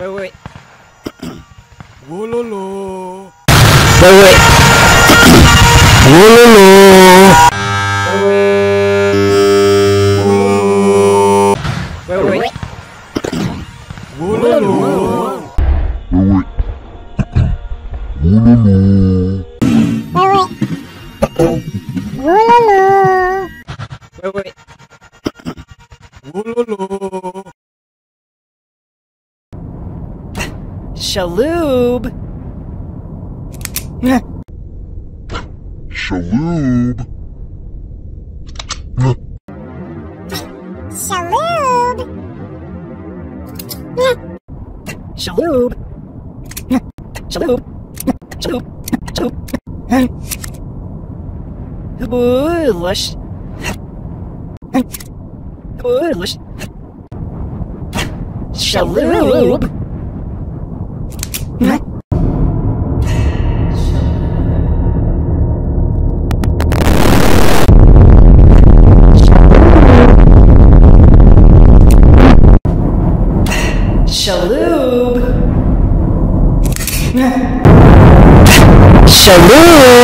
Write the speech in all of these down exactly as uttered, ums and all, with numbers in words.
Wait, wait. Wololo. Wait, wait. Wololo. Wait, wait. Wololo. Wait, wait. Wololo. Wait, wait. Wololo. Wololo. Wait, wait. Wololo. Schaloob. Schaloob. Schaloob. Schaloob. Schaloob. Schaloob. Schaloob. Ooh, lush. Ooh, lush. Schaloob. What? Schaloob. Schaloob.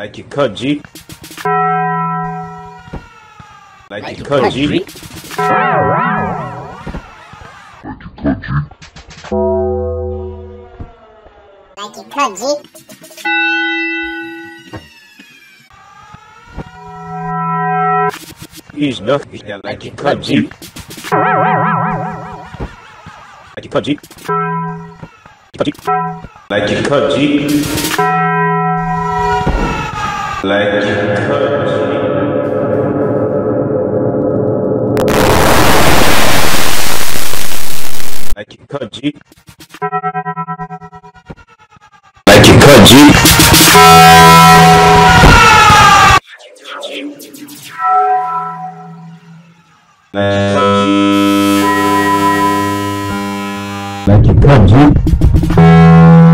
Like you cut G. Like, like you cut G. Like you cut G. Like you cut G. He's nothing. Yeah, like you cut G. Like you cut G. Like you cut G. Like you cut. Like you cut G. Like you cut G. Like you cut G.